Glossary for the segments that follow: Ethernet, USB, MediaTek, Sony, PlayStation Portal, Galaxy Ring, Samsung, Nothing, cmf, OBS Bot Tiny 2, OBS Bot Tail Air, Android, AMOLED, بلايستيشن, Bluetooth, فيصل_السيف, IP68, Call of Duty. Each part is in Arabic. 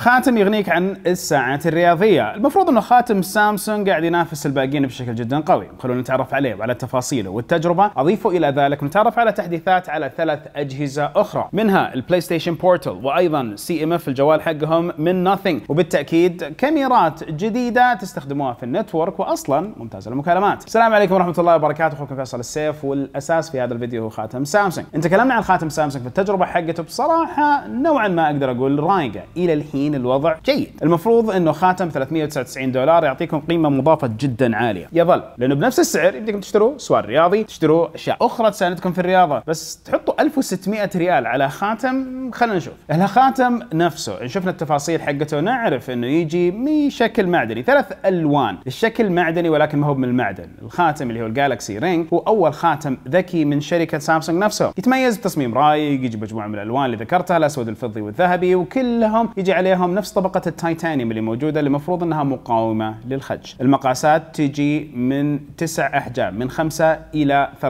خاتم يغنيك عن الساعات الرياضية. المفروض انه خاتم سامسونج قاعد ينافس الباقيين بشكل جدا قوي. خلونا نتعرف عليه وعلى تفاصيله والتجربة. اضيفوا الى ذلك نتعرف على تحديثات على 3 أجهزة اخرى، منها البلاي ستيشن بورتال، وايضا CMF الجوال حقهم من Nothing، وبالتاكيد كاميرات جديدة تستخدموها في النتورك، واصلا ممتازة المكالمات. السلام عليكم ورحمة الله وبركاته، اخوكم فيصل السيف، والاساس في هذا الفيديو هو خاتم سامسونج. تكلمنا عن خاتم سامسونج في التجربة حقته، بصراحة نوعا ما اقدر اقول رايقة، الى الحين الوضع جيد. المفروض انه خاتم $399 يعطيكم قيمة مضافة جدا عالية، يظل لانه بنفس السعر يمديكم تشتروا سوار رياضي، تشتروا اشياء اخرى تساندكم في الرياضة، بس تحطوا 1600 ريال على خاتم. خلينا نشوف الخاتم نفسه، شفنا التفاصيل حقته، نعرف انه يجي بشكل معدني، 3 ألوان، الشكل معدني ولكن ما هو من المعدن. الخاتم اللي هو الجالكسي رينج هو اول خاتم ذكي من شركة سامسونج نفسها، يتميز بتصميم رايق، يجي مجموعة من الالوان اللي ذكرتها، الاسود الفضي والذهبي، وكلهم يجي عليهم نفس طبقة التيتانيوم اللي موجودة، اللي المفروض انها مقاومة للخدش. المقاسات تجي من 9 أحجام، من 5 إلى 13،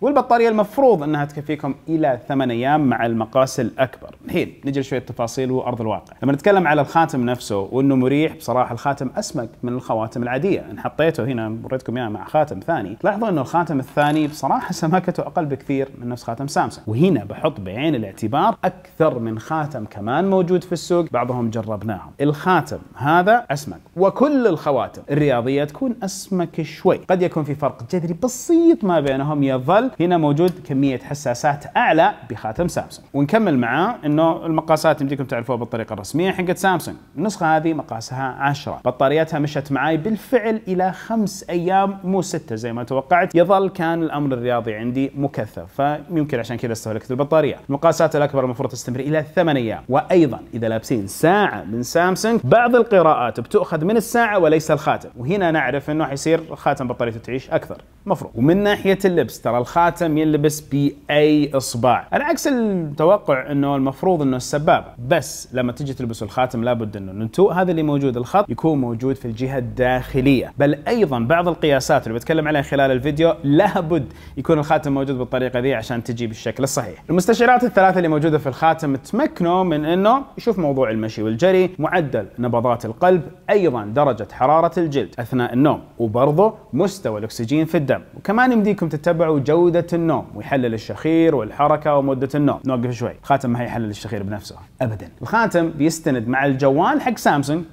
والبطارية المفروض انها تكفيكم الى 8 أيام مع المقاس الاكبر. الحين نجي لشوية تفاصيل وارض الواقع. لما نتكلم على الخاتم نفسه وانه مريح، بصراحة الخاتم اسمك من الخواتم العادية. ان حطيته هنا وريتكم اياه مع خاتم ثاني، تلاحظوا انه الخاتم الثاني بصراحة سماكته اقل بكثير من نفس خاتم سامسونج، وهنا بحط بعين الاعتبار اكثر من خاتم كمان موجود في السوق، بعضهم جربناهم. الخاتم هذا اسمك، وكل الخواتم الرياضيه تكون اسمك شوي، قد يكون في فرق جذري بسيط ما بينهم، يظل هنا موجود كميه حساسات اعلى بخاتم سامسونج. ونكمل معاه انه المقاسات يمديكم تعرفوها بالطريقه الرسميه حقت سامسونج، النسخه هذه مقاسها 10، بطاريتها مشت معي بالفعل الى 5 أيام مو 6 زي ما توقعت، يظل كان الامر الرياضي عندي مكثف، فيمكن عشان كذا استهلكت البطاريه. المقاسات الاكبر المفروض تستمر الى 8 أيام، وايضا اذا لابسين ساعه من سامسونج بعض القراءات بتاخذ من الساعه وليس الخاتم، وهنا نعرف انه حيصير خاتم بطاريته تعيش اكثر مفروض. ومن ناحيه اللبس، ترى الخاتم يلبس باي اصبع، على عكس التوقع انه المفروض انه السبابه، بس لما تجي تلبسوا الخاتم لابد انه النتوء هذا اللي موجود، الخط يكون موجود في الجهه الداخليه، بل ايضا بعض القياسات اللي بتكلم عليها خلال الفيديو لابد يكون الخاتم موجود بالطريقه ذي عشان تجي بالشكل الصحيح. المستشعرات الثلاثه اللي موجوده في الخاتم تمكنه من انه يشوف موضوع المشي والجري، معدل نبضات القلب، ايضا درجه حراره الجلد اثناء النوم، وبرضه مستوى الاكسجين في الدم، وكمان يمديكم تتبعوا جوده النوم، ويحلل الشخير والحركه ومده النوم. نوقف شوي، الخاتم ما هيحلل الشخير بنفسه ابدا، الخاتم بيستند مع الجوال حق سامسونج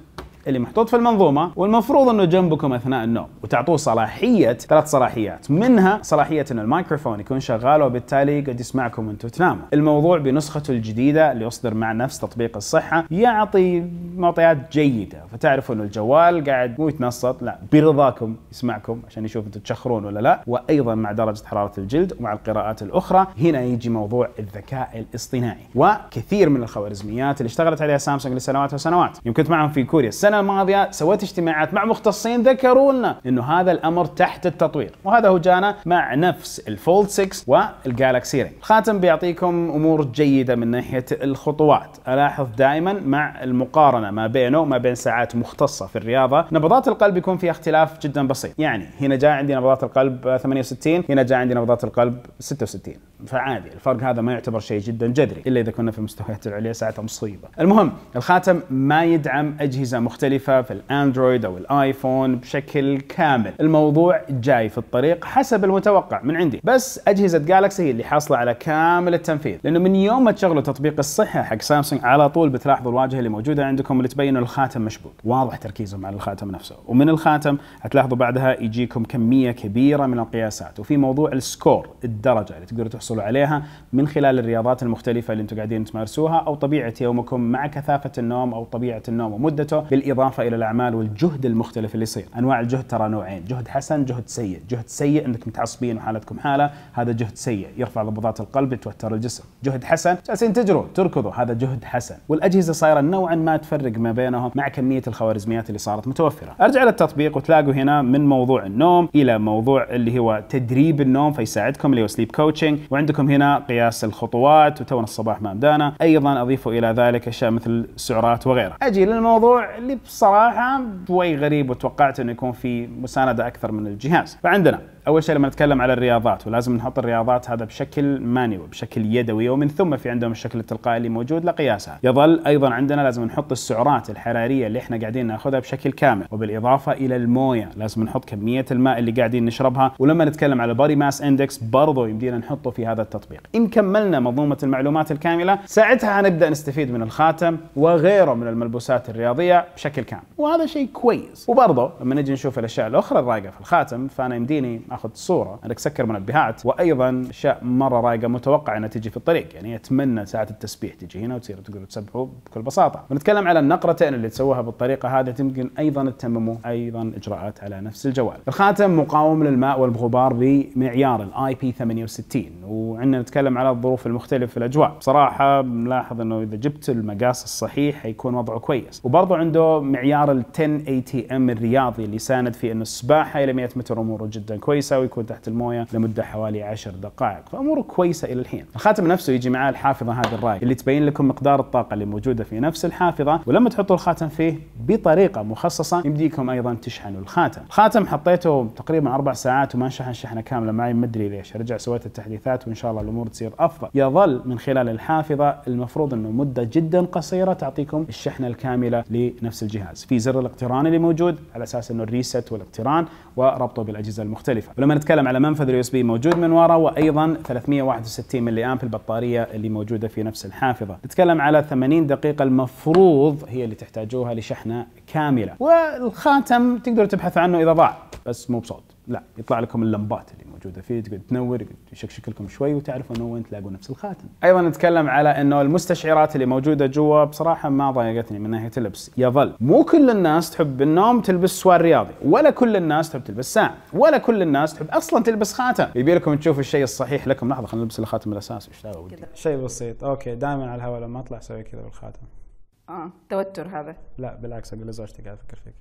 اللي محطوط في المنظومة، والمفروض انه جنبكم اثناء النوم، وتعطوه صلاحية 3 صلاحيات، منها صلاحية ان الميكروفون يكون شغال، وبالتالي قد يسمعكم وانتم تناموا. الموضوع بنسخته الجديدة اللي يصدر مع نفس تطبيق الصحة يعطي معطيات جيدة، فتعرفوا انه الجوال قاعد مو يتنصت، لا برضاكم يسمعكم عشان يشوف انتم تشخرون ولا لا، وايضا مع درجة حرارة الجلد، ومع القراءات الاخرى. هنا يجي موضوع الذكاء الاصطناعي، وكثير من الخوارزميات اللي اشتغلت عليها سامسونج لسنوات وسنوات. يوم كنت معهم في كوريا السنة الماضية، سويت اجتماعات مع مختصين ذكروا لنا انه هذا الامر تحت التطوير، وهذا هو جانا مع نفس الفولد 6 والجالكسي رينج. الخاتم بيعطيكم امور جيدة من ناحية الخطوات، الاحظ دائما مع المقارنة ما بينه وما بين ساعات مختصة في الرياضة، نبضات القلب يكون فيها اختلاف جدا بسيط، يعني هنا جاء عندي نبضات القلب 68، هنا جاء عندي نبضات القلب 66، فعادي الفرق هذا ما يعتبر شيء جدا جذري الا اذا كنا في المستويات العليا ساعتها مصيبة. المهم الخاتم ما يدعم اجهزة مختلفة في الاندرويد او الايفون بشكل كامل، الموضوع جاي في الطريق حسب المتوقع من عندي، بس اجهزة جالكسي هي اللي حاصلة على كامل التنفيذ، لانه من يوم ما تشغلوا تطبيق الصحة حق سامسونج على طول بتلاحظوا الواجهة اللي موجودة عندكم اللي تبين الخاتم مشبوك، واضح تركيزهم على الخاتم نفسه. ومن الخاتم هتلاحظوا بعدها يجيكم كمية كبيرة من القياسات، وفي موضوع السكور، الدرجة اللي تقدروا تحصلوا عليها من خلال الرياضات المختلفة اللي انتم قاعدين تمارسوها، او طبيعة يومكم مع كثافة النوم او طبيعة النوم ومدته، بالإضافة إلى الأعمال والجهد المختلف اللي يصير. أنواع الجهد ترى نوعين، جهد حسن، جهد سيء. جهد سيء أنكم متعصبين وحالتكم حالة، هذا جهد سيء يرفع ضبضات القلب يتوتر الجسم. جهد حسن جالسين تجروا تركضوا، هذا جهد حسن. والأجهزة صايرة نوعا ما تفرق ما بينهم مع كمية الخوارزميات اللي صارت متوفرة. أرجع للتطبيق وتلاقوا هنا من موضوع النوم إلى موضوع اللي هو تدريب النوم فيساعدكم اللي هو سليب كوتشنج، وعندكم هنا قياس الخطوات، وتونا الصباح ما بدانا، أيضا أضيفوا إلى ذلك أشياء مثل السعرات وغيرها. أجي للموضوع اللي بصراحة شوي غريب وتوقعت انه يكون في مساندة اكثر من الجهاز، فعندنا اول شيء لما نتكلم على الرياضات، ولازم نحط الرياضات هذا بشكل مانيوال، بشكل يدوي، ومن ثم في عندهم الشكل التلقائي اللي موجود لقياسها. يظل ايضا عندنا لازم نحط السعرات الحراريه اللي احنا قاعدين ناخذها بشكل كامل، وبالاضافه الى المويه، لازم نحط كميه الماء اللي قاعدين نشربها. ولما نتكلم على باري ماس اندكس برضه يمدينا نحطه في هذا التطبيق. ان كملنا منظومه المعلومات الكامله ساعتها هنبدا نستفيد من الخاتم وغيره من الملبوسات الرياضيه بشكل كامل، وهذا شيء كويس. وبرضه لما نجي نشوف الاشياء الاخرى الرايقه في الخاتم، فانا يمديني اخذ صوره، انا اسكر منبهات، وايضا اشياء مره رايقه متوقع انها تجي في الطريق، يعني اتمنى ساعه التسبيح تجي هنا وتصير تقدروا تسبحوا بكل بساطه. بنتكلم على النقرتين اللي تسووها بالطريقه هذه، يمكن ايضا تتمموا ايضا اجراءات على نفس الجوال. الخاتم مقاوم للماء والغبار بمعيار IP68، وعندنا نتكلم على الظروف المختلفه في الاجواء. بصراحه ملاحظ انه اذا جبت المقاس الصحيح حيكون وضعه كويس. وبرضه عنده معيار ال 1080M الرياضي اللي ساند في انه السباحه الى 100 متر اموره جدا كويسه، ويكون تحت المويه لمده حوالي 10 دقائق، فاموره كويسه الى الحين. الخاتم نفسه يجي معاه الحافظه هذه الرايقه اللي تبين لكم مقدار الطاقه اللي موجوده في نفس الحافظه، ولما تحطوا الخاتم فيه بطريقه مخصصه يمديكم ايضا تشحنوا الخاتم. الخاتم حطيته تقريبا 4 ساعات وما انشحن شحنه كامله معي، ما ادري ليش، رجع سويت التحديثات وان شاء الله الامور تصير افضل. يظل من خلال الحافظه المفروض انه مده جدا قصيره تعطيكم الشحنه الكامله لنفس الجهاز. في زر الاقتران اللي موجود على اساس انه الريست والاقتران وربطه بالاجهزه المختلفه. ولما نتكلم على منفذ USB موجود من ورا، وايضا 361 ملي امب البطاريه اللي موجوده في نفس الحافظه. نتكلم على 80 دقيقه المفروض هي اللي تحتاجوها لشحنه كامله. والخاتم تقدروا تبحثوا عنه اذا ضاع، بس مو بصوت، لا، يطلع لكم اللمبات اللي موجوده فيه، تقعد تنور، يشكشك لكم شوي وتعرفوا انه وين تلاقوا نفس الخاتم. ايضا نتكلم على انه المستشعرات اللي موجوده جوا بصراحه ما ضايقتني من ناحيه اللبس. يظل مو كل الناس تحب النوم تلبس سوار رياضي، ولا كل الناس تحب تلبس ساعه، ولا كل الناس تحب اصلا تلبس خاتم. يبي لكم تشوفوا الشيء الصحيح لكم. لحظه خلينا نلبس الخاتم الاساسي. ايش سوي؟ شيء بسيط. اوكي، دائما على الهواء لما اطلع اسوي كذا بالخاتم. توتر هذا؟ لا بالعكس، اقول لزوجتي قاعد افكر فيك.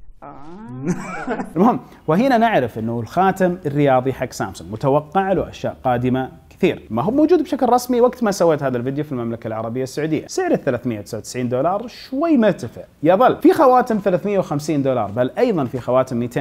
المهم، وهنا نعرف انه الخاتم الرياضي حق سامسونج متوقع له اشياء قادمه كثير، ما هو موجود بشكل رسمي وقت ما سويت هذا الفيديو في المملكه العربيه السعوديه. سعر $399 شوي مرتفع. يظل في خواتم $350، بل ايضا في خواتم $200.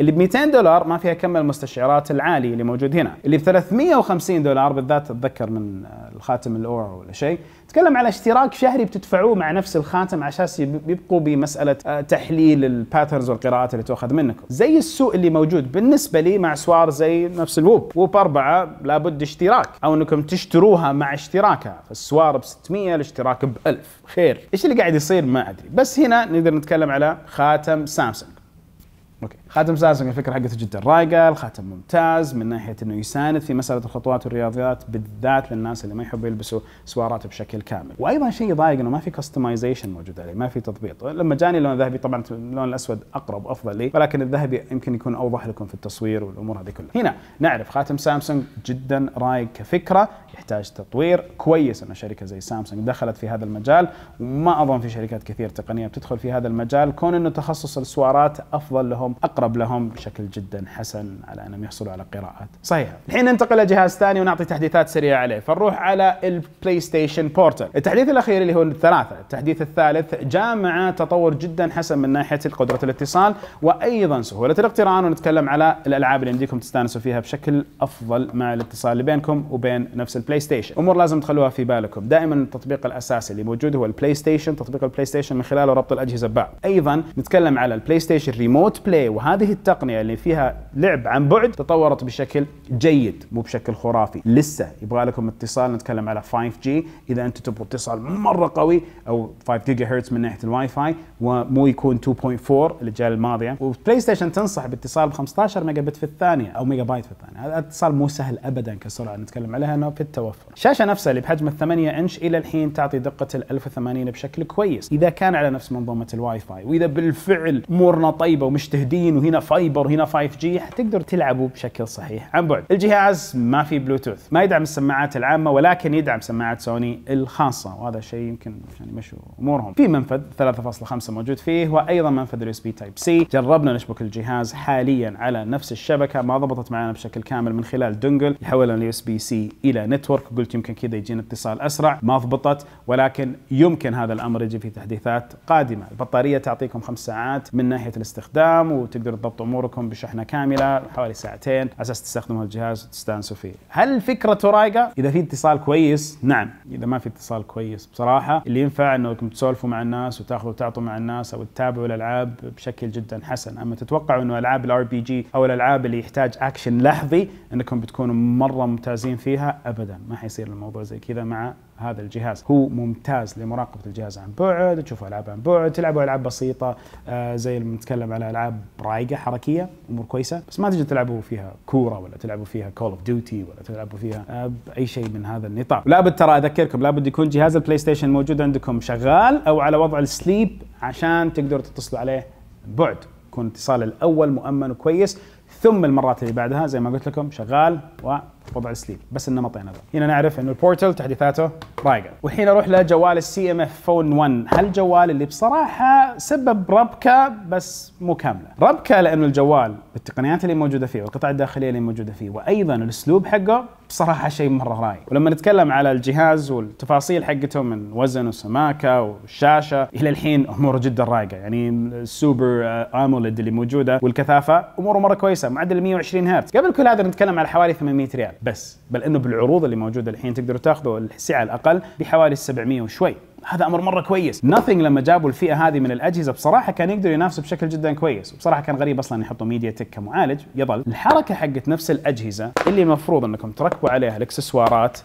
اللي ب $200 ما فيها كم المستشعرات العالي اللي موجود هنا. اللي ب $350 بالذات اتذكر من الخاتم الاورا ولا شيء، تكلم على اشتراك شهري بتدفعوه مع نفس الخاتم على اساس يبقوا بمساله تحليل الباترنز والقراءات اللي تؤخذ منكم، زي السوق اللي موجود بالنسبه لي مع سوار زي نفس الوب. وب 4 لابد اشتراك، او انكم تشتروها مع اشتراكها، فالسوار ب 600، الاشتراك ب 1000. خير، ايش اللي قاعد يصير ما ادري، بس هنا نقدر نتكلم على خاتم سامسونج. اوكي، خاتم سامسونج الفكره حقته جدا رايقه، الخاتم ممتاز من ناحيه انه يساند في مساله الخطوات والرياضيات، بالذات للناس اللي ما يحبوا يلبسوا سوارات بشكل كامل. وايضا شيء ضايق انه ما في كستمايزيشن موجود عليه، ما في تضبيط. لما جاني اللون الذهبي، طبعا اللون الاسود اقرب وافضل لي، ولكن الذهبي يمكن يكون اوضح لكم في التصوير والامور هذه كلها. هنا نعرف خاتم سامسونج جدا رايق كفكره، يحتاج تطوير. كويس انه شركه زي سامسونج دخلت في هذا المجال، وما اظن في شركات كثير تقنيه بتدخل في هذا المجال، كون انه تخصص السوارات افضل لهم، اقرب لهم بشكل جدا حسن على انهم يحصلوا على قراءات صحيحه. الحين ننتقل لجهاز ثاني ونعطي تحديثات سريعه عليه، فنروح على البلاي ستيشن بورتال. التحديث الاخير اللي هو الثلاثه، التحديث الثالث جاء مع تطور جدا حسن من ناحيه قدره الاتصال وايضا سهوله الاقتران، ونتكلم على الالعاب اللي يمديكم تستانسوا فيها بشكل افضل مع الاتصال اللي بينكم وبين نفس البلاي ستيشن. امور لازم تخلوها في بالكم، دائما التطبيق الاساسي اللي موجود هو البلاي ستيشن، تطبيق البلاي ستيشن من خلاله ربط الاجهزه ببعض. ايضا نتكلم على البلاي ستيشن ريموت بلاي، وهذه التقنية اللي فيها لعب عن بعد تطورت بشكل جيد، مو بشكل خرافي. لسه يبغى لكم اتصال، نتكلم على 5G إذا أنتم تبغوا اتصال مرة قوي، أو 5 جيجا هرتز من ناحية الواي فاي، ومو يكون 2.4 الأجيال الماضية. وبلاي ستيشن تنصح باتصال ب 15 ميجا بت في الثانية أو ميجا بايت في الثانية، هذا اتصال مو سهل أبدا كسرعة نتكلم عليها، أنه في التوفر. الشاشة نفسها اللي بحجم 8 إنش إلى الحين تعطي دقة 1080 بشكل كويس، إذا كان على نفس منظومة الواي فاي، وإذا بالفعل أمورنا طيبة ومشتهدين، وهنا فايبر وهنا 5G، حتقدر تلعبوا بشكل صحيح عن بعد. الجهاز ما في بلوتوث، ما يدعم السماعات العامة، ولكن يدعم سماعات سوني الخاصة، وهذا الشيء يمكن يعني مشوا امورهم. في منفذ 3.5 موجود فيه، وايضا منفذ USB Type C. جربنا نشبك الجهاز حاليا على نفس الشبكة، ما ضبطت معنا بشكل كامل من خلال دنجل يحولنا من USB C الى نتورك، قلت يمكن كذا يجينا اتصال اسرع، ما ضبطت، ولكن يمكن هذا الامر يجي في تحديثات قادمة. البطارية تعطيكم 5 ساعات من ناحية الاستخدام، تقدروا تضبطوا اموركم بشحنه كامله حوالي ساعتين على اساس تستخدموا الجهاز وتستانسوا فيه. هل فكرته رايقه؟ اذا في اتصال كويس نعم، اذا ما في اتصال كويس بصراحه اللي ينفع انكم تسولفوا مع الناس وتاخذوا وتعطوا مع الناس او تتابعوا الالعاب بشكل جدا حسن، اما تتوقعوا انه العاب الار بي جي او الالعاب اللي يحتاج اكشن لحظي انكم بتكونوا مره ممتازين فيها ابدا، ما حيصير الموضوع زي كذا مع هذا الجهاز. هو ممتاز لمراقبه الجهاز عن بعد، تشوفوا العاب عن بعد، تلعبوا العاب بسيطه زي اللي بنتكلم على العاب رايقه حركيه امور كويسه، بس ما تجي تلعبوا فيها كوره ولا تلعبوا فيها كول اوف ديوتي ولا تلعبوا فيها اي شيء من هذا النطاق. لابد ترى اذكركم لابد يكون جهاز البلاي ستيشن موجود عندكم شغال او على وضع السليب عشان تقدروا تتصلوا عليه عن بعد، يكون الاتصال الاول مؤمن وكويس، ثم المرات اللي بعدها زي ما قلت لكم شغال ووضع السليب، بس النمطين هذول. هنا نعرف انه البورتل تحديثاته رايقه. والحين اروح لجوال السي ام اف فون 1، هالجوال اللي بصراحه سبب ربكه بس مو كامله، ربكه لانه الجوال بالتقنيات اللي موجوده فيه والقطع الداخليه اللي موجوده فيه وايضا الاسلوب حقه بصراحه شيء مره رايق، ولما نتكلم على الجهاز والتفاصيل حقته من وزن وسماكه والشاشه الى الحين اموره جدا رايقه، يعني السوبر اموليد اللي موجوده والكثافه اموره مره كويسه، معدل 120 هرتز، قبل كل هذا نتكلم على حوالي 800 ريال بس، بل انه بالعروض اللي موجوده الحين تقدروا تاخذوا السعه الاقل بحوالي 700 وشوي، هذا امر مره كويس. Nothing لما جابوا الفئه هذه من الاجهزه بصراحه كان يقدر ينافسوا بشكل جدا كويس، وبصراحه كان غريب اصلا يحطوا ميديا تك كمعالج، يظل الحركه حقت نفس الاجهزه اللي المفروض انكم تركبوا عليها الاكسسوارات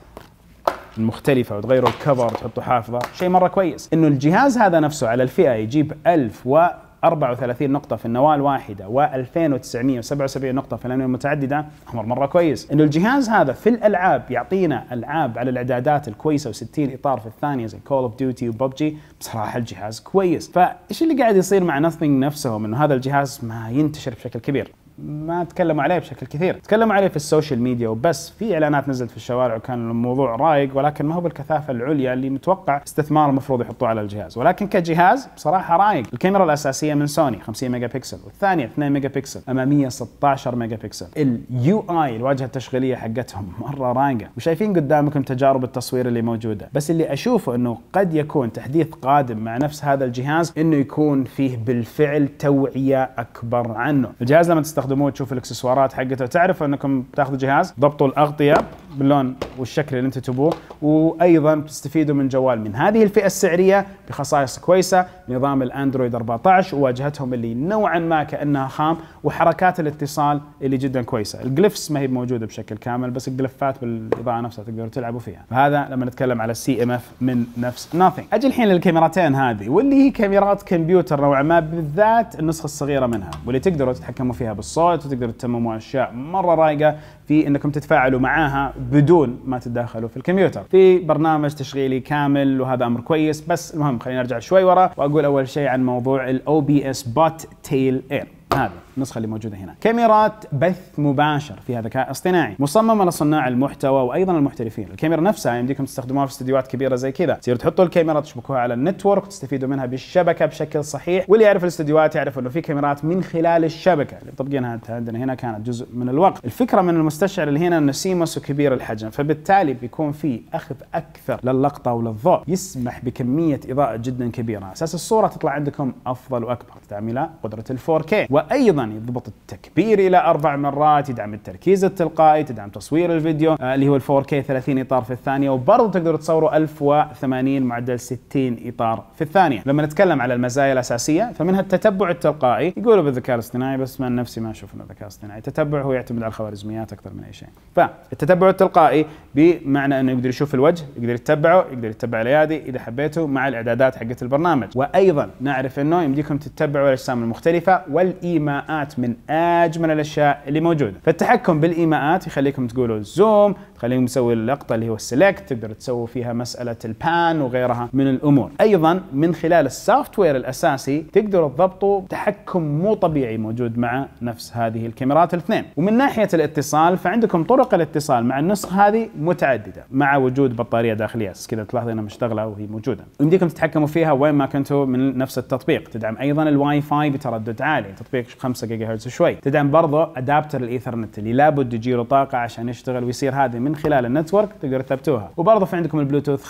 المختلفه وتغيروا الكفر وتحطوا حافظه، شيء مره كويس، انه الجهاز هذا نفسه على الفئه يجيب 1034 نقطة في النواة واحدة و2977 نقطة في الأنوية المتعددة، أمر مرة كويس. إنه الجهاز هذا في الألعاب يعطينا ألعاب على الإعدادات الكويسة و60 إطار في الثانية زي كول أوف ديوتي وببجي، بصراحة الجهاز كويس. فإيش اللي قاعد يصير مع Nothing نفسهم؟ إنه هذا الجهاز ما ينتشر بشكل كبير، ما تكلموا عليه بشكل كثير، تكلموا عليه في السوشيال ميديا وبس، في اعلانات نزلت في الشوارع وكان الموضوع رايق، ولكن ما هو بالكثافه العليا اللي متوقع استثمار المفروض يحطوه على الجهاز، ولكن كجهاز بصراحه رايق. الكاميرا الاساسيه من سوني 50 ميجا بكسل والثانيه 2 ميجا بكسل، اماميه 16 ميجا بكسل، اليو اي الواجهه التشغيليه حقتهم مره رايقه، وشايفين قدامكم تجارب التصوير اللي موجوده، بس اللي اشوفه انه قد يكون تحديث قادم مع نفس هذا الجهاز انه يكون فيه بالفعل توعيه اكبر عنه. الجهاز لما تستخدم تشوف الاكسسوارات حقته تعرفوا انكم تاخذوا جهاز، ضبطوا الاغطيه باللون والشكل اللي انتم تبوه، وايضا بتستفيدوا من جوال من هذه الفئه السعريه بخصائص كويسه، نظام الاندرويد 14 وواجهتهم اللي نوعا ما كانها خام، وحركات الاتصال اللي جدا كويسه، الجلفس ما هي موجوده بشكل كامل بس الجلفات بالاضاءه نفسها تقدروا تلعبوا فيها، فهذا لما نتكلم على السي ام اف من نفس Nothing. اجي الحين للكاميرتين هذه واللي هي كاميرات كمبيوتر نوعا ما، بالذات النسخه الصغيره منها واللي تقدروا تتحكموا فيها بالصوت وتقدروا تتمموا اشياء مره رايقه في انكم تتفاعلوا معاها بدون ما تتداخلوا في الكمبيوتر، في برنامج تشغيلي كامل وهذا امر كويس. بس المهم خلينا نرجع شوي ورا واقول اول شيء عن موضوع ال OBS Bot Tail Air. هذا النسخة اللي موجودة هنا كاميرات بث مباشر فيها ذكاء اصطناعي، مصممة لصناع المحتوى وأيضا المحترفين. الكاميرا نفسها يمديكم تستخدموها في استديوهات كبيرة زي كذا، تصير تحطوا الكاميرا تشبكوها على النتورك وتستفيدوا منها بالشبكة بشكل صحيح، واللي يعرف الاستديوهات يعرف إنه في كاميرات من خلال الشبكة اللي طبقينها عندنا هنا كانت جزء من الوقت. الفكرة من المستشعر اللي هنا إنه سيموس وكبير الحجم، فبالتالي بيكون في أخذ أكثر للقطة وللضوء، يسمح بكمية إضاءة جدا كبيرة على أساس الصورة تطلع عندكم أفضل وأكبر، تدعم قدرة ال 4K، وايضا يضبط التكبير الى 4 مرات، يدعم التركيز التلقائي، تدعم تصوير الفيديو اللي هو ال 4K 30 اطار في الثانيه، وبرضه تقدروا تصوروا 1080 معدل 60 اطار في الثانيه. لما نتكلم على المزايا الاساسيه فمنها التتبع التلقائي، يقولوا بالذكاء الاصطناعي بس من نفسي ما اشوف انه ذكاء اصطناعي، التتبع هو يعتمد على الخوارزميات اكثر من اي شيء. فالتتبع التلقائي بمعنى انه يقدر يشوف الوجه، يقدر يتبعه، يقدر يتبع الايادي اذا حبيته مع الاعدادات حقت البرنامج، وايضا نعرف انه يمديكم تتبعوا الاجسام المختلفه ايماءات من اجمل الاشياء اللي موجوده، فالتحكم بالايماءات يخليكم تقولوا الزوم، تخليكم تسوي اللقطه اللي هو السلكت، تقدروا تسووا فيها مساله البان وغيرها من الامور، ايضا من خلال السوفت وير الاساسي تقدروا تضبطوا تحكم مو طبيعي موجود مع نفس هذه الكاميرات الاثنين. ومن ناحيه الاتصال فعندكم طرق الاتصال مع النسخه هذه متعدده، مع وجود بطاريه داخليه كذا تلاحظينها مشتغله وهي موجوده، يمديكم تتحكموا فيها وين ما كنتوا من نفس التطبيق، تدعم ايضا الواي فاي بتردد عالي، تطبيق 5 5 جيجا هرتز شوي. تدعم برضه ادابتر الايثرنت اللي لابد يجيله طاقه عشان يشتغل، ويصير هذه من خلال النتورك تقدر تثبتوها. وبرضه في عندكم البلوتوث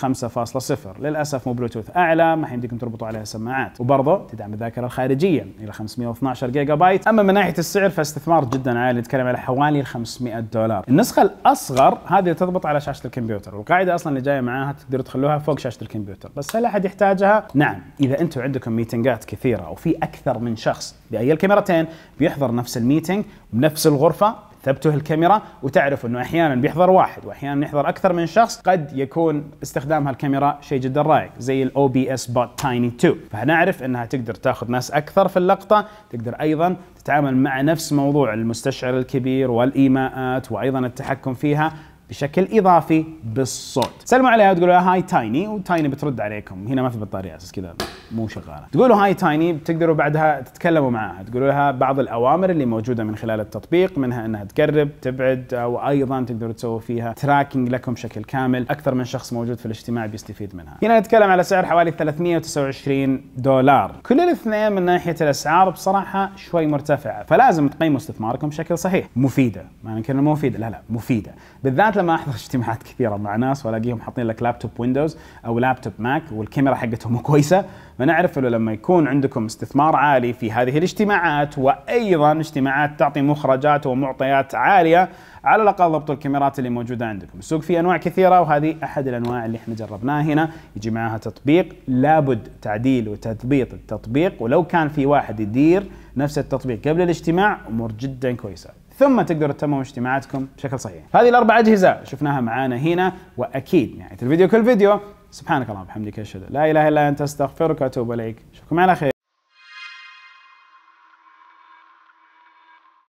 5.0، للاسف مو بلوتوث اعلى، ما يمديكم تربطوا عليها سماعات. وبرضه تدعم الذاكره الخارجيه الى 512 جيجا بايت. اما من ناحيه السعر فاستثمار جدا عالي، نتكلم على حوالي $500. النسخه الاصغر هذه تضبط على شاشه الكمبيوتر، والقاعده اصلا اللي جايه معاها تقدروا تخلوها فوق شاشه الكمبيوتر، بس هل احد يحتاجها؟ نعم، اذا انتم عندكم ميتنجات كثيره او في اكثر من شخص باي الكاميرتين بيحضر نفس الميتنج بنفس الغرفه، ثبتوا الكاميرا. وتعرف انه احيانا بيحضر واحد واحيانا يحضر اكثر من شخص، قد يكون استخدام هالكاميرا شيء جدا رائع زي ال OBS Bot Tiny 2، فهنعرف انها تقدر تاخذ ناس اكثر في اللقطه، تقدر ايضا تتعامل مع نفس موضوع المستشعر الكبير والايماءات وايضا التحكم فيها بشكل اضافي بالصوت. سلموا عليها وتقولوا لها هاي تايني، وتايني بترد عليكم. هنا ما في بطاريه اساس كذا مو شغاله، تقولوا هاي تايني، بتقدروا بعدها تتكلموا معها، تقولوا لها بعض الاوامر اللي موجوده من خلال التطبيق، منها انها تقرب تبعد، وايضا تقدروا تسووا فيها تراكنج لكم بشكل كامل، اكثر من شخص موجود في الاجتماع بيستفيد منها. هنا نتكلم على سعر حوالي $329. كل الاثنين من ناحيه الاسعار بصراحه شوي مرتفعه، فلازم تقيموا استثماركم بشكل صحيح. مفيده، ما ننكر انها مفيده، لا مفيده، بالذات لما احضر اجتماعات كثيره مع ناس والاقيهم حاطين لك لابتوب ويندوز او لابتوب ماك والكاميرا حقتهم مو كويسه، فنعرف انه لما يكون عندكم استثمار عالي في هذه الاجتماعات وايضا اجتماعات تعطي مخرجات ومعطيات عاليه، على الاقل ضبطوا الكاميرات اللي موجوده عندكم. السوق فيه انواع كثيره، وهذه احد الانواع اللي احنا جربناها هنا، يجي معاها تطبيق، لابد تعديل وتثبيط التطبيق، ولو كان في واحد يدير نفس التطبيق قبل الاجتماع امور جدا كويسه، ثم تقدروا تتمموا اجتماعاتكم بشكل صحيح. هذه الاربع اجهزه شفناها معانا هنا، واكيد نهايه الفيديو كل فيديو سبحانك اللهم وبحمدك، اشهد لا اله الا انت، استغفرك واتوب اليك. اشوفكم على خير.